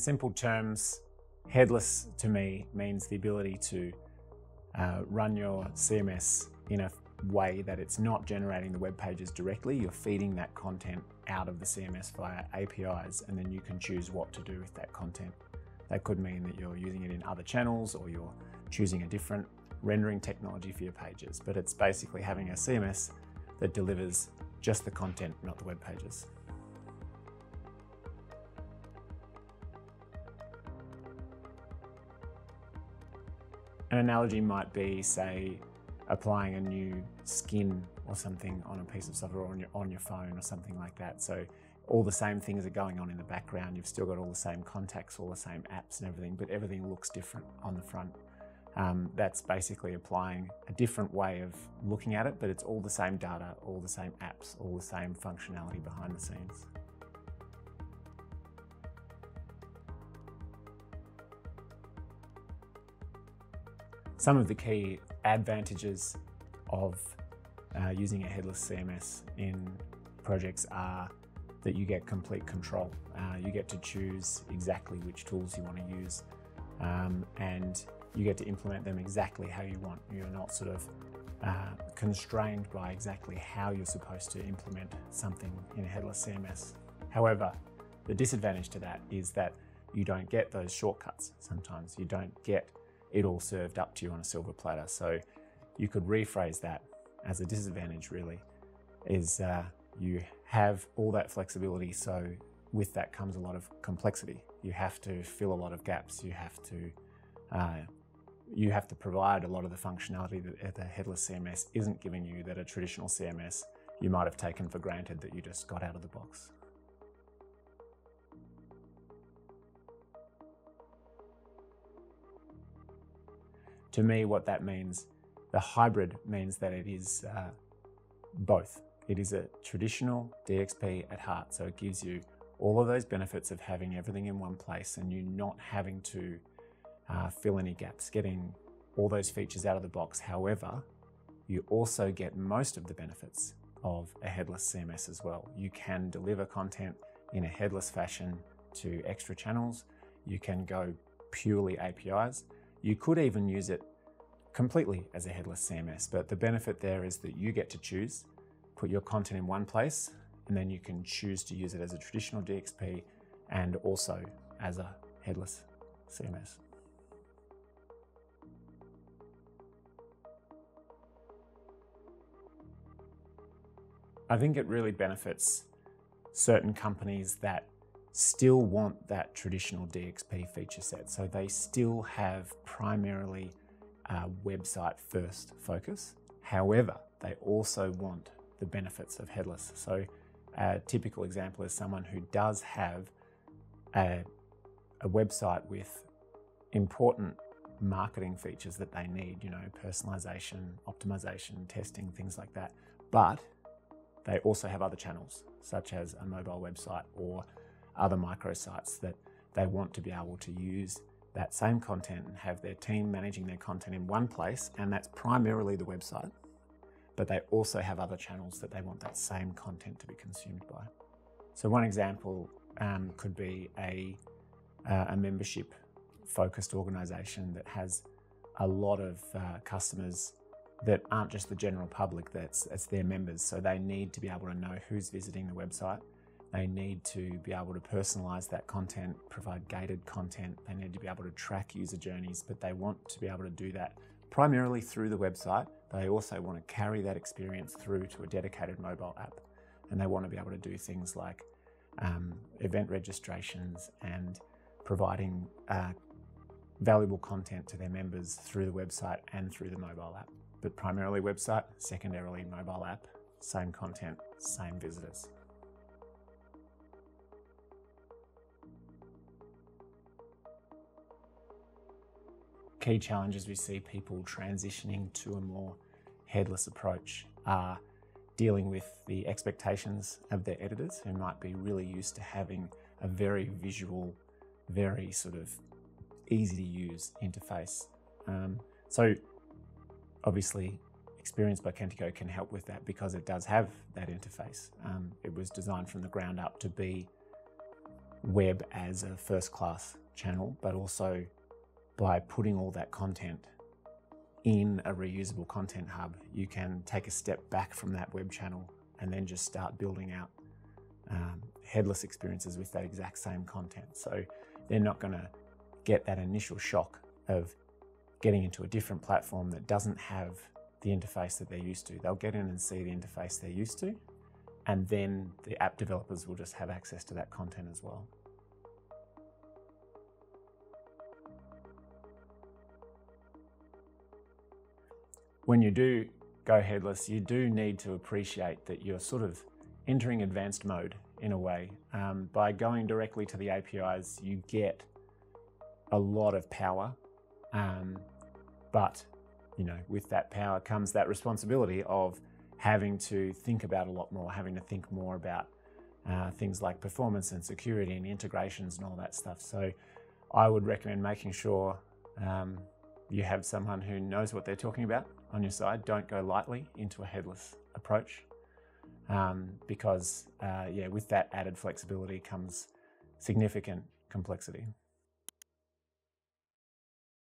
simple terms, headless to me means the ability to run your CMS in a way that it's not generating the web pages directly. You're feeding that content out of the CMS via APIs, and then you can choose what to do with that content. That could mean that you're using it in other channels, or you're choosing a different rendering technology for your pages, but it's basically having a CMS that delivers just the content, not the web pages. An analogy might be, say, applying a new skin or something on a piece of software, or on your phone or something like that. So all the same things are going on in the background. You've still got all the same contacts, all the same apps and everything, but everything looks different on the front. That's basically applying a different way of looking at it, but it's all the same data, all the same apps, all the same functionality behind the scenes. Some of the key advantages of using a headless CMS in projects are that you get complete control. You get to choose exactly which tools you want to use, and you get to implement them exactly how you want. You're not sort of constrained by exactly how you're supposed to implement something in a headless CMS. However, the disadvantage to that is that you don't get those shortcuts sometimes. You don't get it all served up to you on a silver platter. So you could rephrase that as a disadvantage, really, is you have all that flexibility. So with that comes a lot of complexity. You have to fill a lot of gaps. You have to provide a lot of the functionality that the headless CMS isn't giving you, that a traditional CMS you might have taken for granted that you just got out of the box. To me, what that means, the hybrid means that it is both. It is a traditional DXP at heart, so it gives you all of those benefits of having everything in one place and you not having to fill any gaps, getting all those features out of the box. However, you also get most of the benefits of a headless CMS as well. You can deliver content in a headless fashion to extra channels. You can go purely APIs. You could even use it completely as a headless CMS, but the benefit there is that you get to choose, put your content in one place, and then you can choose to use it as a traditional DXP and also as a headless CMS. I think it really benefits certain companies that still want that traditional DXP feature set. So they still have primarily a website first focus. However, they also want the benefits of headless. So a typical example is someone who does have a website with important marketing features that they need, you know, personalization, optimization, testing, things like that. But they also have other channels, such as a mobile website or other microsites, that they want to be able to use that same content and have their team managing their content in one place, and that's primarily the website, but they also have other channels that they want that same content to be consumed by. So one example could be a membership focused organization that has a lot of customers that aren't just the general public, that's their members. So they need to be able to know who's visiting the website. They need to be able to personalize that content, provide gated content. They need to be able to track user journeys, but they want to be able to do that primarily through the website. They also want to carry that experience through to a dedicated mobile app. And they want to be able to do things like event registrations and providing valuable content to their members through the website and through the mobile app. But primarily website, secondarily mobile app, same content, same visitors. Key challenges we see people transitioning to a more headless approach are dealing with the expectations of their editors, who might be really used to having a very visual, very sort of easy to use interface. So obviously Xperience by Kentico can help with that because it does have that interface. It was designed from the ground up to be web as a first-class channel, but also by putting all that content in a reusable content hub, you can take a step back from that web channel and then just start building out headless experiences with that exact same content. So they're not going to get that initial shock of getting into a different platform that doesn't have the interface that they're used to. They'll get in and see the interface they're used to, and then the app developers will just have access to that content as well. When you do go headless, you do need to appreciate that you're sort of entering advanced mode in a way. By going directly to the APIs, you get a lot of power, but you know, with that power comes that responsibility of having to think about a lot more, having to think more about things like performance and security and integrations and all that stuff. So I would recommend making sure you have someone who knows what they're talking about on your side. Don't go lightly into a headless approach, because yeah, with that added flexibility comes significant complexity.